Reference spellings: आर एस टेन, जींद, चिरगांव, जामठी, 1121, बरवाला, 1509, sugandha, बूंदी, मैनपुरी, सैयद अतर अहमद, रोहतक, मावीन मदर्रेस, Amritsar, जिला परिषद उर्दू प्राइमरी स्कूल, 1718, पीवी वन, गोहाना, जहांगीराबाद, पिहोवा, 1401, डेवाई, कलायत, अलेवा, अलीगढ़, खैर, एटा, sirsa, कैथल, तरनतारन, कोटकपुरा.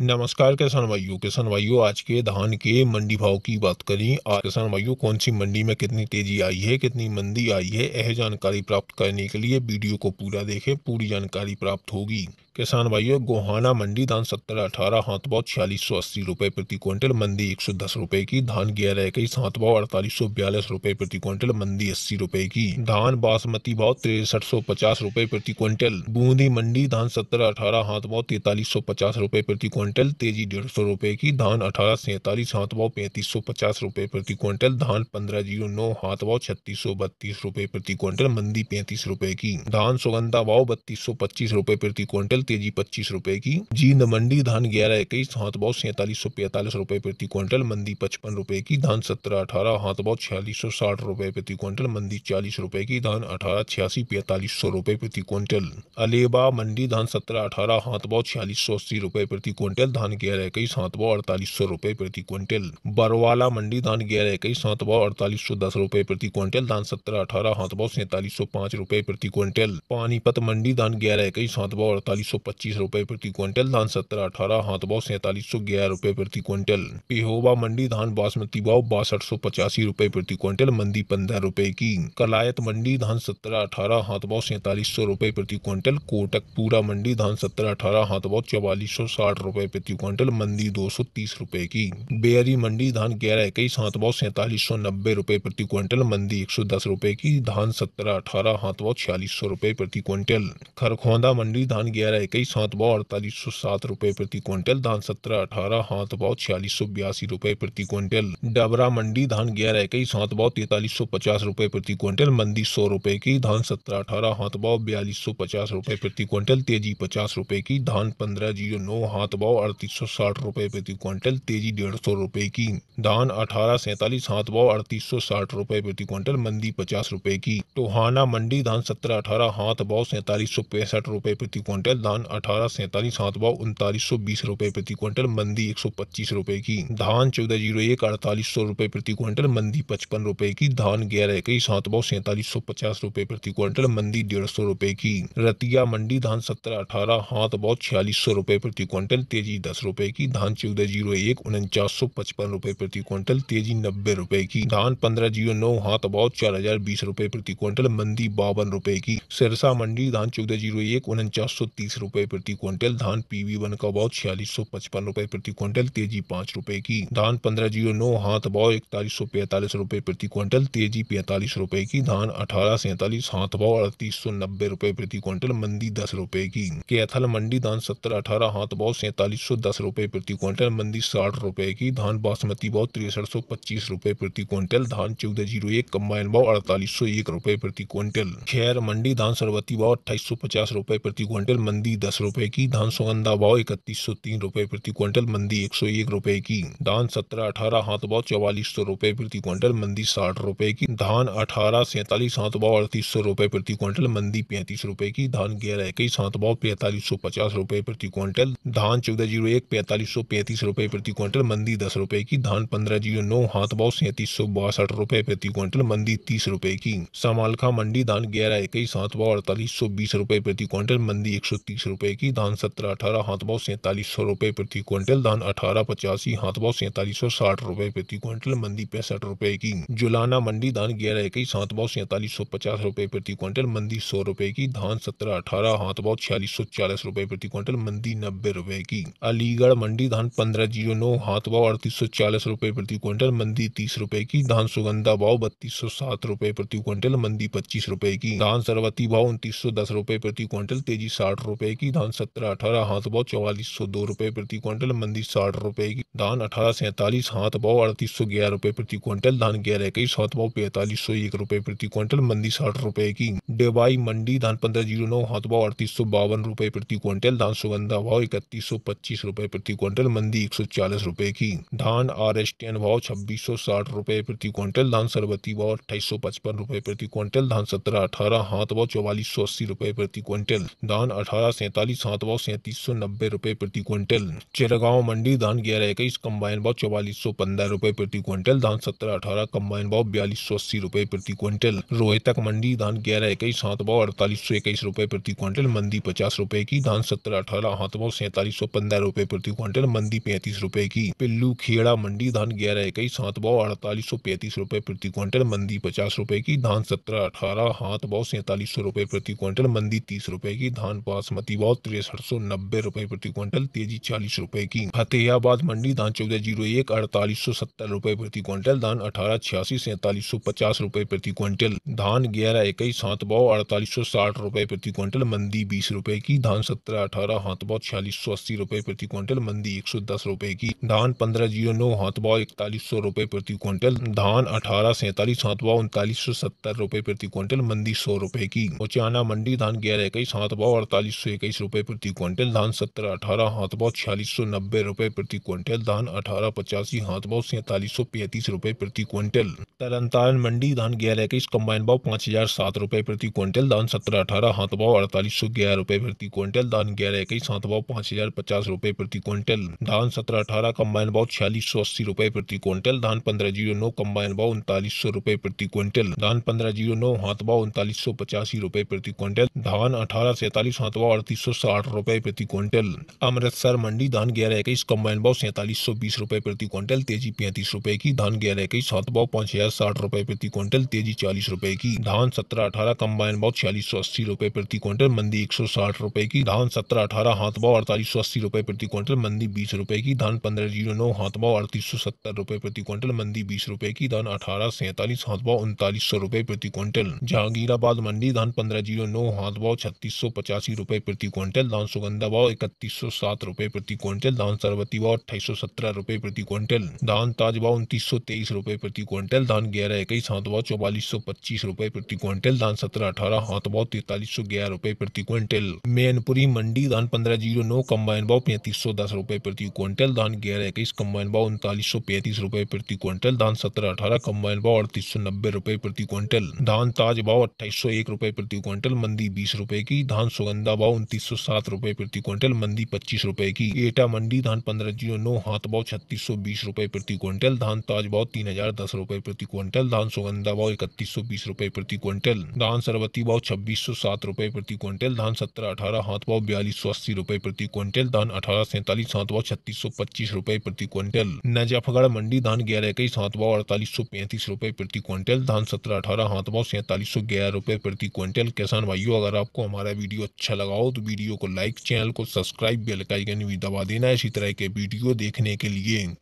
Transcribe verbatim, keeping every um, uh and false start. नमस्कार किसान भाइयों किसान भाइयों आज के धान के मंडी भाव की बात करें। आज किसान भाइयों कौन सी मंडी में कितनी तेजी आई है, कितनी मंदी आई है, यह जानकारी प्राप्त करने के लिए वीडियो को पूरा देखें, पूरी जानकारी प्राप्त होगी। किसान भाइयों गोहाना मंडी धान सत्तर अठारह हाथ भाव छियालीस सौ अस्सी रुपये प्रति क्विंटल, मंदी एक सौ दस रुपये की। धान ग्यारह इक्कीस हाथ भाव अड़तालीस सौ बयालीस रुपये प्रति क्विंटल, मंदी अस्सी रुपये की। धान बासमती भाव तिरसठ सौ पचास रुपये प्रति क्विंटल। बूंदी मंडी धान सत्तर अठारह हाथ भाव तैतालीस सौ पचास रुपये प्रति क्विंटल, तेजी डेढ़ सौ रुपये की। धान अठारह सैंतालीस हाथ भाव पैंतीस सौ पचास रुपये प्रति क्विंटल। धान पंद्रह जीरो नौ हाथ भाव छत्तीस सौ बत्तीस रुपये प्रति क्विंटल, मंदी पैंतीस रुपये की। धान सुगंधा भाव बत्तीस सौ पच्चीस रुपये प्रति क्विंटल, तेजी पच्चीस रुपए की। जींद मंडी धान ग्यारह इक्कीस हाथ भाव सैंतालीस सौ पैंतालीस रुपए प्रति क्विंटल, मंदी पचपन रुपए की। धान सत्रह अठारह हाथ भाव छियालीस सौ साठ रुपए प्रति क्विंटल, मंदी चालीस रुपए की। धान अठारह छियासी पैंतालीस सौ रुपए प्रति क्विंटल। अलेवा मंडी धान सत्रह अठारह हाथ भाव छियालीस सौ अस्सी रुपए प्रति क्विंटल, धान ग्यारह इक्कीस हाथ भाव अड़तालीस सौ रुपए प्रति क्विंटल। बरवाला मंडी धान ग्यारह इक्कीस हाथ भाव अड़तालीस सौ दस रुपए प्रति क्विंटल, धान सत्रह अठारह हाथ भाव सैंतालीस सौ पांच रुपए प्रति क्विंटल। पानीपत मंडी धान ग्यारह इक्कीस हाथ भाव अड़तालीस सौ पच्चीस रुपए प्रति क्विंटल, धान सत्रह अठारह हाथ भाव सैंतालीस सौ ग्यारह रुपए प्रति क्विंटल। पिहोवा मंडी धान बासमती भाव बासठ सौ पचासी रुपए प्रति क्विंटल, मंदी पंद्रह रुपए की। कलायत मंडी धान सत्रह अठारह हाथ भाव सैंतालीस सौ रुपए प्रति क्विंटल। कोटकपुरा मंडी धान सत्रह अठारह हाथ भाव चौवालीस सौ साठ रुपए प्रति क्विंटल, मंदी दो सौ तीस रुपए की। बेहरी मंडी धान ग्यारह इक्कीस हाथ भाव सैंतालीस सौ नब्बे रुपए प्रति क्विंटल, मंदी एक सौ दस रुपए की। धान सत्रह अठारह हाथ भाव छियालीस सौ रुपए प्रति क्विंटल। खरखोंदा मंडी धान ग्यारह इक्कीस हाथ भाव अड़तालीस सौ सात रुपए प्रति क्विंटल, धान सत्रह अठारह हाथ भाव छियालीस सौ बयासी रुपए प्रति क्विंटल। डबरा मंडी धान ग्यारह इक्कीस हाथ भाव तैतालीस सौ पचास रुपए प्रति क्विंटल, मंदी सौ रुपए की। धान सत्रह अठारह हाथ भाव बयालीस सौ पचास रुपए प्रति क्विंटल, तेजी पचास रुपए की। धान पंद्रह जीरो नौ हाथ भाव अड़तीस सौ साठ रुपए प्रति क्विंटल, तेजी डेढ़ सौ रुपए की। धान अठारह सैंतालीस हाथ भाव अड़तीस सौ साठ रुपए प्रति क्विंटल, मंदी पचास रुपए की। टोहाना मंडी धान सत्रह अठारह हाथ भाव सैंतालीस सौ पैंसठ रुपए प्रति क्विंटल, धान अठारह सैंतालीस हाथ भाव उनतालीस सौ बीस रुपए प्रति क्विंटल, मंदी एक सौ पच्चीस रुपए की। धान चौदह जीरो एक अड़तालीस सौ रुपए प्रति क्विंटल, मंदी पचपन रुपए की। धान ग्यारह इक्कीस हाथ भाव सैंतालीस सौ पचास रुपए प्रति क्विंटल, मंदी डेढ़ सौ रुपए की। रतिया मंडी धान सत्रह अठारह हाथ भाव छियालीस सौ रुपए प्रति क्विंटल, तेजी दस रुपए की। धान चौदह जीरो एक उनचास सौ पचपन रुपए प्रति क्विंटल, तेजी नब्बे रुपए की। धान पंद्रह जीरो नौ हाथ भाव चार हजार बीस रुपए प्रति क्विंटल, मंदी बावन रुपए की। सिरसा मंडी धान चौदह जीरो एक उनचास सौ तीस रुपए प्रति क्विंटल, धान पीवी वन का भाव छियालीस सौ पचपन रुपए प्रति क्विंटल, तेजी पांच रुपए की। धान पंद्रह जीरो नौ हाथ भाव इकतालीस सौ पैंतालीस रुपए प्रति क्विंटल, तेजी पैंतालीस रुपए की। धान अठारह सैंतालीस हाथ भाव अड़तीस सौ नब्बे रुपए प्रति क्विंटल, मंदी दस रुपए की। कैथल मंडी धान सत्रह अठारह हाथ भाव सैंतालीस सौ दस रुपए प्रति क्विंटल, मंदी साठ रुपए की। धान बासमती भाव तिरसठ सौ पच्चीस रुपए प्रति क्विंटल, धान चौदह जीरो एक कम्बाइन भाव अड़तालीस सौ एक रुपए प्रति क्विंटल। खैर मंडी धान सरबती भाव अट्ठाईस सौ पचास रुपए प्रति क्विंटल, मंदी दस रुपए की। धान सुगंधा भाव इकतीस सौ तीन रुपए प्रति क्विंटल, मंदी एक सौ एक रुपए की। धान सत्रह अठारह हाथ भाव चौवालीस सौ रुपए प्रति क्विंटल, मंदी साठ रुपए की। धान अठारह सैंतालीस हाथ भाव अड़तीस सौ रुपए प्रति क्विंटल, मंदी पैंतीस रुपए की। धान ग्यारह इक्कीस हाथ भाव पैंतालीस सौ पचास रुपए प्रति क्विंटल, धान चौदह जीरो एक पैंतालीस सौ पैंतीस रुपए प्रति क्विंटल, मंदी दस रुपए की। धान पंद्रह जीरो नौ हाथ भाव सैंतीस सौ बासठ रुपए प्रति क्विंटल, मंदी तीस रुपए की। समालखा मंडी धान ग्यारह इक्कीस हाथ भाव अड़तालीस सौ बीस रुपए प्रति क्विंटल, मंदी एक सौ तीस रुपए की। धान सत्रह अठारह हाथ भाव सैंतालीस सौ रुपए प्रति क्विंटल, धान अठारह पचासी हाथ भाव सैंतालीस सौ साठ रुपए प्रति क्विंटल, मंदी पैंसठ रुपए की। जुलाना मंडी धान ग्यारह इक्कीस हाथ भाव सैंतालीस सौ पचास रुपए प्रति क्विंटल, मंदी सौ रुपए की। धान सत्रह अठारह हाथ भाव छियालीस सौ चालीस रुपए प्रति क्विंटल, मंदी नब्बे रुपए की। अलीगढ़ मंडी धान पंद्रह जीरो नौ हाथ भाव अड़तीस सौ चालीस रुपए प्रति क्विंटल, मंदी तीस रुपए की। धान सुगंधा भाव बत्तीस सौ सात रुपए प्रति क्विंटल, मंदी पच्चीस रुपए की। धान सरबती भाव उनतीस सौ दस रुपए प्रति क्विंटल, तेजी साठ रुपए की। धान सत्रह अठारह हाथ भाव चौवालीस सौ दो रुपए प्रति क्विंटल, मंदी साठ रुपए की। धान अठारह सैंतालीस हाथ भाव अड़तीस सौ ग्यारह रुपए प्रति क्विंटल, धान ग्यारह इक्कीस हाथ भाव पैंतालीस सौ एक रुपए प्रति क्विंटल, मंदी साठ रुपए की। डेवाई मंडी धान पंद्रह जीरो नौ हाथ भाव अड़तीस सौ बावन रुपए प्रति क्विंटल, धान सुगंधा भाव इकतीस सौ पच्चीस रुपए प्रति क्विंटल, मंदी एक सौ चालीस रुपए की। धान आर एस टेन भाव छब्बीस सौ साठ रुपए प्रति क्विंटल, धान सरबती भाव अट्ठाईस सौ पचपन रुपए प्रति क्विंटल, धान सत्रह अठारह हाथ भाव चौवालीस सौ अस्सी रुपए प्रति क्विंटल, धान अठारह सैंतालीस सात भाव सैंतीस सौ नब्बे रुपये प्रति क्विंटल। चिरगांव मंडी धान ग्यारह इक्कीस कंबाइन भाव चौवालीस सौ पंद्रह रुपये प्रति क्विंटल, धान सत्रह अठारह कंबाइन भाव बयालीस सौ अस्सी रुपये प्रति क्विंटल। रोहतक मंडी धान ग्यारह इक्कीस हाथ भाव अड़तालीस सौ इक्कीस रुपये प्रति क्विंटल, मंदी पचास रुपये की, धान सत्रह अठारह हाथ भाव सैंतालीस सौ पंद्रह रुपये प्रति क्विंटल, मंदी पैंतीस रुपये की। पिल्लू खेड़ा मंडी धान ग्यारह इक्कीस हाथ भाव अड़तालीस सौ पैंतीस रुपये प्रति क्विंटल, मंदी पचास रुपये की, धान सत्रह अठारह हाथ भाव सैंतालीस सौ रुपये प्रति क्विंटल, मंदी तीस रुपये की, धान बासमती भाव तिरसठ सौ नब्बे रुपये प्रति क्विंटल, तेजी चालीस रुपये की। फतेहाबाद मंडी धान चौदह जीरो एक अड़तालीस सौ सत्तर रुपये प्रति क्विंटल, धान अठारह छियासी सैंतालीस सौ पचास रुपये प्रति क्विंटल, धान ग्यारह इक्कीस हाथ भाव अड़तालीस सौ साठ रुपये प्रति क्विंटल, मंदी बीस रुपये की, धान सत्रह अठारह हाथ भाव छियालीस सौ अस्सी रुपये प्रति क्विंटल, मंदी एक सौ दस रुपये की। धान पंद्रह जीरो नौ हाथ भाव इकतालीस सौ रुपये प्रति क्विंटल, धान अठारह सैंतालीस हाथ भाव उनतालीस सौ सत्तर रुपये प्रति क्विंटल, मंदी सौ रुपये की। उचाना मंडी धान ग्यारह इक्कीस हाथ भाव अड़तालीस सौ इक्कीस रुपये प्रति क्विंटल, धान सत्रह अठारह हाथ भाव छियालीस सौ नब्बे रुपये प्रति क्विंटल, धान अठारह पचासी हाथ भाव सैंतालीस सौ पैंतीस रुपये प्रति क्विंटल। तरनतारन मंडी धान ग्यारह इक्कीस कंबाइन भाव पाँच हजार सात रुपये प्रति क्विंटल, धान सत्रह अठारह हाथ भाव अड़तालीस सौ ग्यारह रुपये प्रति क्विंटल, धान ग्यारह इक्कीस हाथ भाव पाँच हजार पचास रुपये प्रति क्विंटल, धान सत्रह अठारह कंबाइन भाव छियालीस सौ अस्सी रुपये प्रति क्विंटल, धान पंद्रह जीरो नौ कंबाइन भाव उनतालीस सौ रुपये प्रति क्विंटल, धान पंद्रह जीरो नौ हाथ भाव उनतालीस सौ पचासी रुपये प्रति क्विंटल, धान अठारह सैंतालीस हाथ भाव अड़तीस सौ साठ रुपये प्रति क्विंटल। अमृतसर मंडी धान ग्यारह इक्कीस कंबाइन भाव सैंतालीस सौ बीस रुपये प्रति क्विंटल, तेजी पैंतीस रुपये की, धान ग्यारह इक्कीस हाथ भाव पाँच हजार साठ रुपये प्रति क्विंटल, तेजी चालीस रुपये की। धान सत्रह अठारह कंबाइन भाव छियालीस सौ अस्सी रुपये प्रति क्विंटल, मंदी एक सौ साठ रुपये की। धान सत्रह अठारह हाथ भाव अड़तालीस सौ अस्सी रुपये प्रति क्विंटल, मंदी बीस रुपये की। धान पंद्रह जीरो नौ हाथ भाव अड़तीस सौ सत्तर रुपये प्रति क्विंटल, मंदी बीस रुपये की। धान अठारह सैंतालीस हाथ भाव उनतालीस सौ रुपये प्रति क्विंटल। जहांगीराबाद मंडी धान पंद्रह जीरो नौ हाथ भाव छत्तीस सौ पचासी रुपये प्रति क्विंटल, धान सुगंधा भाव इकतीस सौ सात रुपये प्रति क्विंटल, धान सरवती भाव अट्ठाईस सौ सत्रह रुपये प्रति क्विंटल, धान ताज भाव उनतीस सौ तेईस रुपये प्रति क्विंटल, धान ग्यारह इक्कीस हाथ भाव चौवालीस सौ पच्चीस रुपये प्रति क्विंटल, धान सत्रह अठारह हाथ भाव तैतालीस सौ ग्यारह रुपये प्रति क्विंटल। मैनपुरी मंडी धान पंद्रह जीरो नौ कंबाइन भाव पैंतीस सौ दस रुपये प्रति क्विंटल, धान ग्यारह इक्कीस कंबाइन भाव उनतालीस सौ पैंतीस रुपये प्रति क्विंटल, धान सत्रह अठारह कंबाइन भाव अड़तीस सौ नब्बे रुपये प्रति क्विंटल, धान ताज भाव अट्ठाईस सौ एक रुपये प्रति क्विंटल, मंदी बीस रुपये की। धान सुगंधा भाव उनतीस सौ सात रुपये प्रति क्विंटल, मंदी पच्चीस रुपये की। एटा मंडी धान पंद्रह जीरो नौ हाथ भाव छत्तीस सौ बीस रुपये प्रति क्विंटल, धान ताज भाव तीन हजार दस रुपये प्रति क्विंटल, धान सुगंधा भाव इकतीस सौ बीस रुपये प्रति क्विंटल, धान सरबती भाव छब्बीस सौ सात रुपये प्रति क्विंटल, धान सत्रह अठारह हाथ भाव बयालीस सौ अस्सी रुपये प्रति क्विंटल, धान अठारह सैंतालीस हाथ भाव छत्तीस सौ पच्चीस रुपये प्रति क्विंटल। नजफगढ़ मंडी धान ग्यारह इक्कीस हाथ भाव अड़तालीस सौ पैंतीस रुपये प्रति क्विंटल, धान सत्रह अठारह हाथ भाव सैंतालीस सौ ग्यारह रुपये प्रति क्विंटल। किसान भाइयों, अगर आपको हमारा वीडियो अच्छा लगा हो तो वीडियो को लाइक, चैनल को सब्सक्राइब, बेल आइकन भी दबा देना इसी तरह के वीडियो देखने के लिए।